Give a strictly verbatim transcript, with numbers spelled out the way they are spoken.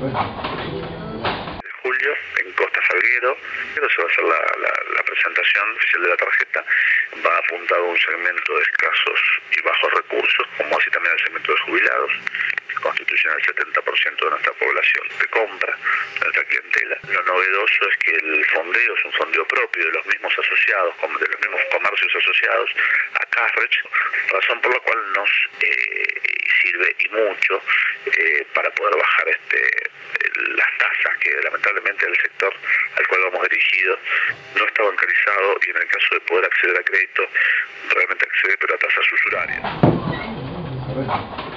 Julio, en Costa Salguero, se va a hacer la, la, la presentación oficial de la tarjeta. Va apuntado a un segmento de escasos y bajos recursos, como así también al segmento de jubilados, que constituyen el setenta por ciento de nuestra población de compra, de nuestra clientela. Lo novedoso es que el fondeo es un fondeo propio de los mismos asociados, de los mismos comercios asociados a Carrefour, razón por la cual nos eh, sirve y mucho eh, para poder bajar este las tasas que lamentablemente el sector al cual vamos dirigidos no está bancarizado, y en el caso de poder acceder a crédito realmente accede, pero a tasas usurarias.